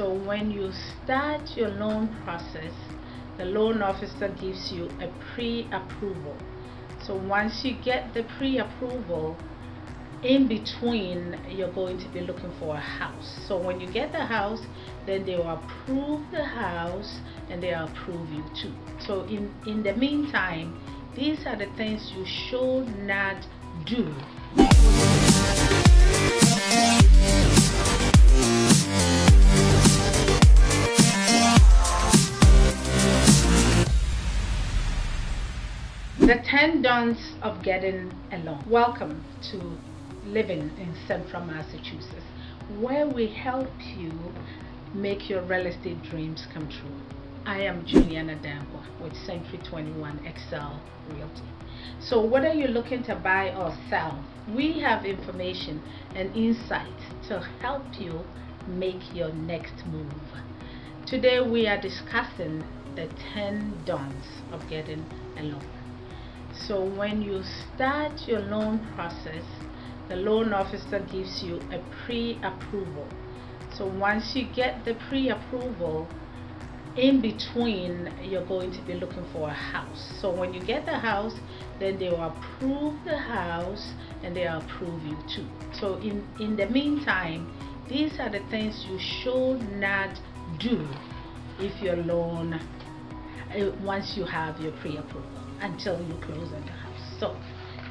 So when you start your loan process, the loan officer gives you a pre-approval. So once you get the pre-approval, in between you're going to be looking for a house. So when you get the house, then they will approve the house and they'll approve you too. So in the meantime, these are the things you should not do. The 10 don'ts of getting a loan. Welcome to Living in Central Massachusetts, where we help you make your real estate dreams come true. I am Juliana with Century 21 XSell Realty. So whether you're looking to buy or sell, we have information and insight to help you make your next move. Today we are discussing the 10 don'ts of getting a loan. So when you start your loan process, the loan officer gives you a pre-approval. So once you get the pre-approval, in between you're going to be looking for a house. So when you get the house, then they will approve the house and they'll approve you too. So in the meantime, these are the things you should not do if your loan, once you have your pre-approval, until you close on the house. So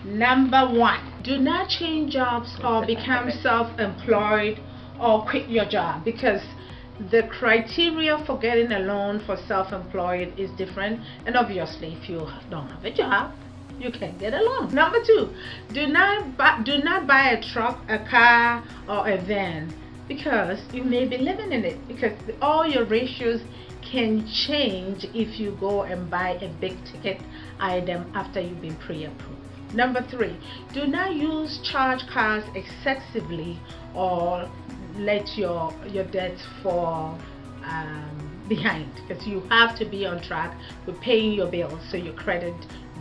number 1, do not change jobs or become self-employed or quit your job, because the criteria for getting a loan for self-employed is different, and obviously if you don't have a job, you can't get a loan. Number 2, do not buy a truck, a car, or a van, because you may be living in it, because all your ratios can change if you go and buy a big ticket item after you've been pre-approved. Number 3, do not use charge cards excessively or let your debts fall behind, because you have to be on track with paying your bills so your credit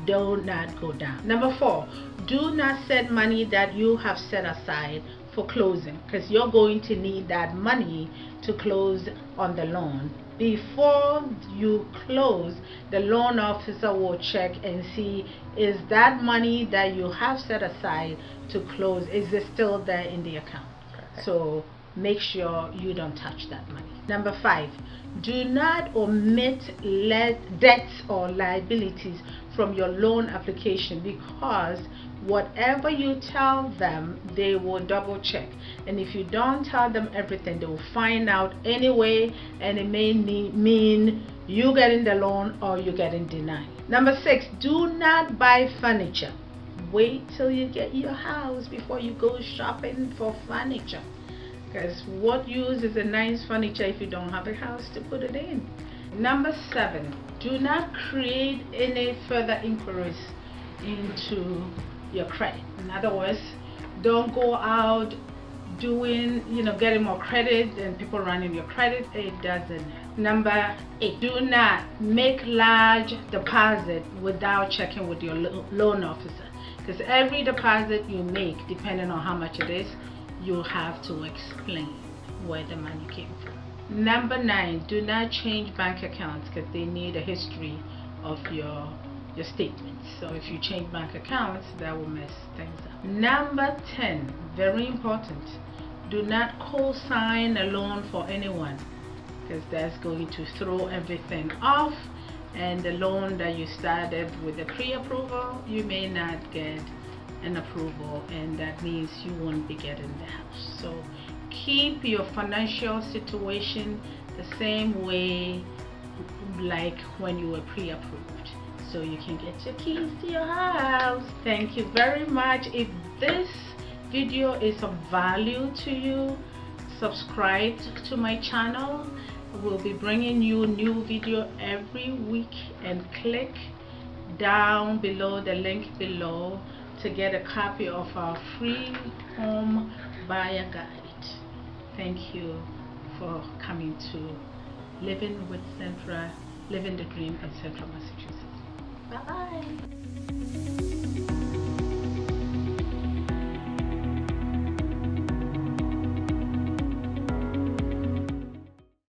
do not go down. Number 4, do not set money that you have set aside for closing, because you're going to need that money to close on the loan. Before you close, the loan officer will check and see, is that money that you have set aside to close, is it still there in the account? Okay. So make sure you don't touch that money. Number 5, do not omit debts or liabilities from your loan application, because whatever you tell them, they will double check, and if you don't tell them everything, they will find out anyway, and it may mean you getting the loan or you getting denied. Number 6, do not buy furniture. Wait till you get your house before you go shopping for furniture, because what use is a nice furniture if you don't have a house to put it in? Number 7, do not create any further inquiries into your credit. In other words, don't go out doing, getting more credit and people running your credit. It doesn't help. Number 8, do not make large deposit without checking with your loan officer, because every deposit you make, depending on how much it is, you'll have to explain where the money came from. Number 9, do not change bank accounts, because they need a history of your statements. So if you change bank accounts, that will mess things up. Number 10, very important, do not co-sign a loan for anyone, because that's going to throw everything off, and the loan that you started with a pre-approval, you may not get an approval, and that means you won't be getting the house. So keep your financial situation the same way like when you were pre-approved, so you can get your keys to your house. Thank you very much. If this video is of value to you, subscribe to my channel. We'll be bringing you new video every week, and click down below the link below to get a copy of our free home buyer guide. Thank you for coming to Living with Central, Living the Dream in Central Massachusetts. Bye-bye.